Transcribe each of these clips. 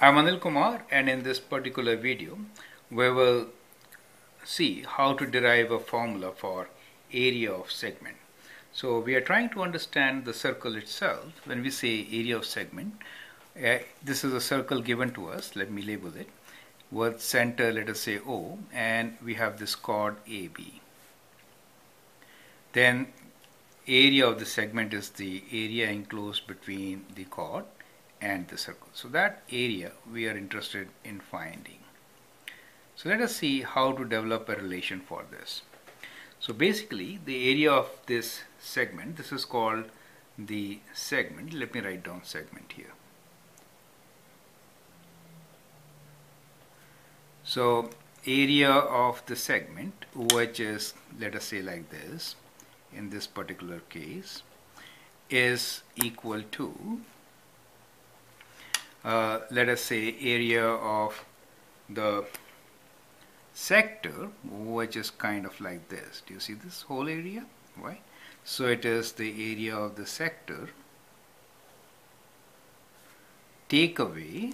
I'm Anil Kumar, and in this particular video we will see how to derive a formula for area of segment. So we are trying to understand the circle itself. When we say area of segment, this is a circle given to us. Let me label it with center, let us say O, and we have this chord AB. Then area of the segment is the area enclosed between the chord and the circle. So that area we are interested in finding. So let us see how to develop a relation for this. So basically the area of this segment, this is called the segment. Let me write down segment here. So area of the segment, which is, let us say like this, in this particular case, is equal to let us say area of the sector, which is kind of like this. Do you see this whole area? Right? So it is the area of the sector take away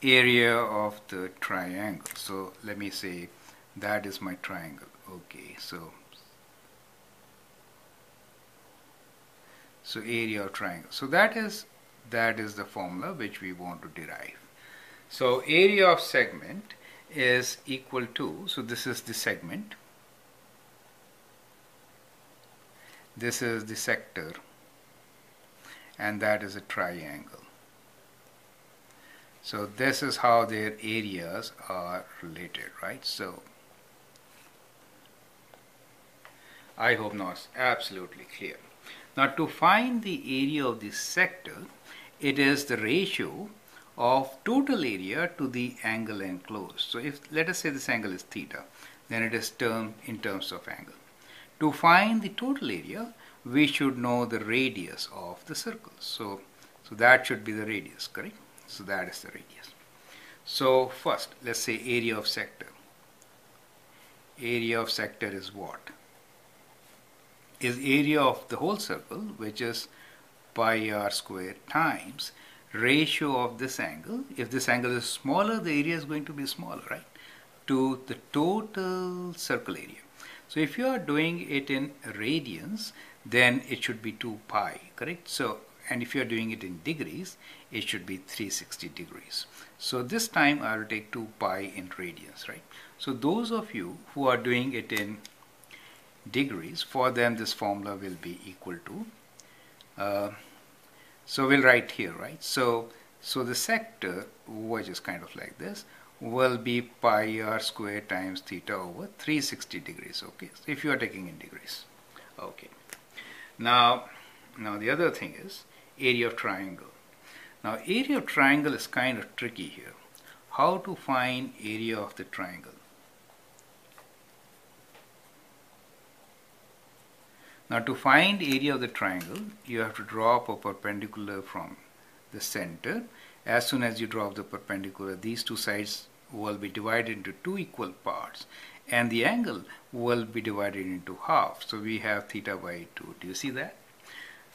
area of the triangle. So let me say that is my triangle. Okay, so area of triangle. So that is the formula which we want to derive. So area of segment is equal to, so this is the segment, this is the sector, and that is a triangle. So this is how their areas are related, right? So I hope now it's absolutely clear. Now to find the area of the sector, it is the ratio of total area to the angle enclosed. So if, let us say this angle is theta, then it is termed in terms of angle. To find the total area, we should know the radius of the circle. So that should be the radius, correct? So that is the radius. So first, let's say area of sector. Area of sector is what? Is area of the whole circle, which is pi r square times ratio of this angle. If this angle is smaller, the area is going to be smaller, right? To the total circle area. So if you are doing it in radians, then it should be 2 pi, correct? So, and if you are doing it in degrees, it should be 360 degrees. So this time I will take 2 pi in radians, right? So those of you who are doing it in degrees, for them this formula will be equal to so we'll write here, right? So the sector, which is kind of like this, will be pi r square times theta over 360 degrees. Okay, so if you are taking in degrees. Okay, now the other thing is area of triangle. Now area of triangle is kind of tricky here. How to find area of the triangle? Now to find area of the triangle, you have to draw up a perpendicular from the center. As soon as you draw up the perpendicular, these two sides will be divided into two equal parts, and the angle will be divided into half. So we have theta by 2. Do you see that?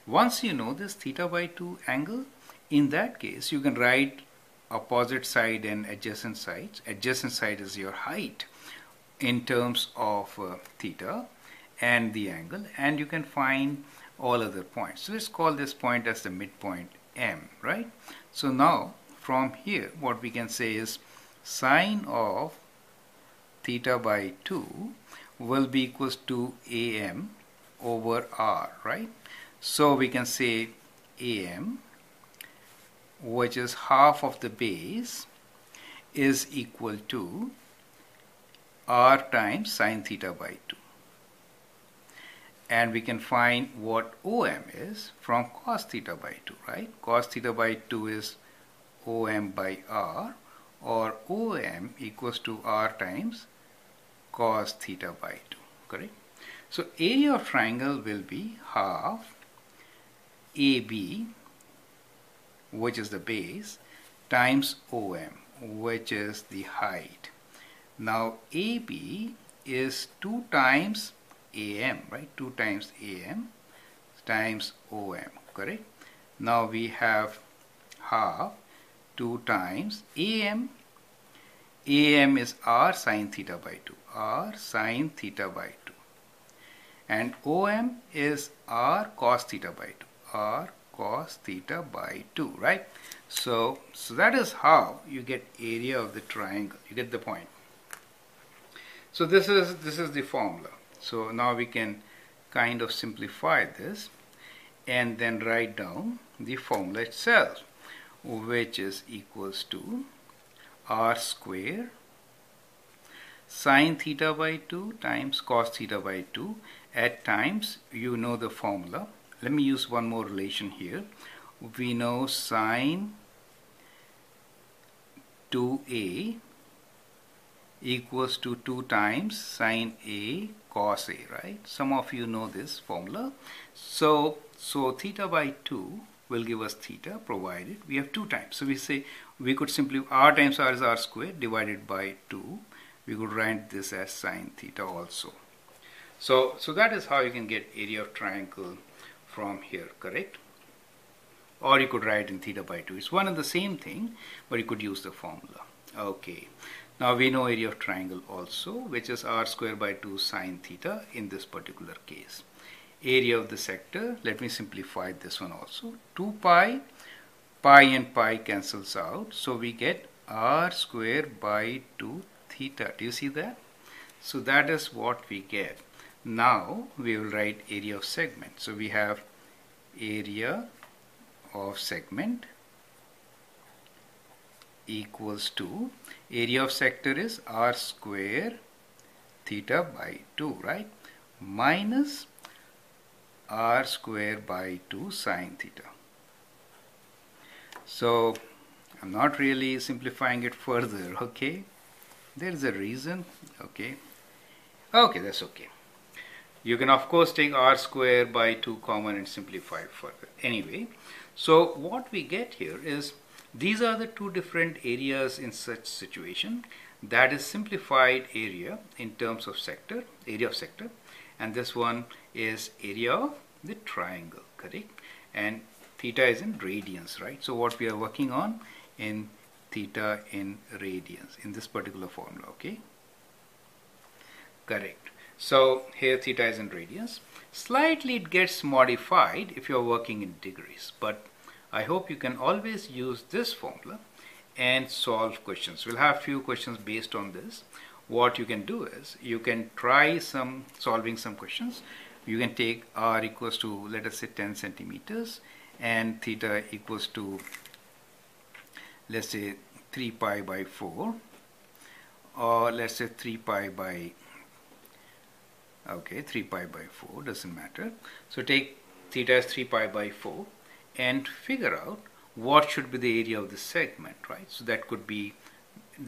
Once you know this theta by 2 angle, in that case you can write opposite side and adjacent sides. Adjacent side is your height in terms of theta and the angle, and you can find all other points. So let's call this point as the midpoint M, right? So now from here what we can say is sine of theta by 2 will be equals to AM over R, right? So we can say AM, which is half of the base, is equal to R times sine theta by 2. And we can find what OM is from cos theta by 2, right? Cos theta by 2 is OM by R, or OM equals to R times cos theta by 2, correct? So area of triangle will be half AB, which is the base, times OM, which is the height. Now AB is 2 times AM, right? 2 times AM times OM, correct? Now we have half 2 times AM. AM is R sin theta by 2. R sin theta by 2. And OM is R cos theta by 2. R cos theta by 2, right? So that is how you get area of the triangle. You get the point. So this is the formula. So now we can kind of simplify this and then write down the formula itself, which is equals to R square sine theta by 2 times cos theta by 2 at times, you know the formula. Let me use one more relation here. We know sine 2A equals to 2 times sine A cos A, right? Some of you know this formula. So theta by 2 will give us theta, provided we have 2 times. So we say we could simply R times R is R squared divided by 2. We could write this as sine theta also. So that is how you can get area of triangle from here, correct? Or you could write in theta by 2. It's one and the same thing, but you could use the formula. Okay. Now we know area of triangle also, which is R square by 2 sine theta in this particular case. Area of the sector, let me simplify this one also. 2 pi, pi and pi cancels out. So we get R square by 2 theta. Do you see that? So that is what we get. Now we will write area of segment. So we have area of segment equals to, area of sector is R square theta by 2, right? Minus R square by 2 sine theta. So I'm not really simplifying it further, okay? There is a reason, okay? Okay, that's okay. You can of course take R square by 2 common and simplify further. Anyway, so what we get here is, these are the two different areas in such situation. That is simplified area in terms of sector, area of sector, and this one is area of the triangle, correct? And theta is in radians, right? So what we are working on in theta in radians in this particular formula, okay? Correct. So here theta is in radians. Slightly it gets modified if you are working in degrees, but I hope you can always use this formula and solve questions. We'll have few questions based on this. What you can do is, you can try solving some questions. You can take R equals to, let us say, 10 centimeters and theta equals to, let's say, 3 pi by 4, or let's say 3 pi by 4, doesn't matter. So take theta as 3 pi by 4. And figure out what should be the area of the segment, right? So that could be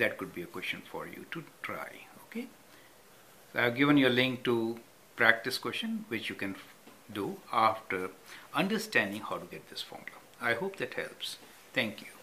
a question for you to try, okay? So I've given you a link to practice question, which you can do after understanding how to get this formula. I hope that helps. Thank you.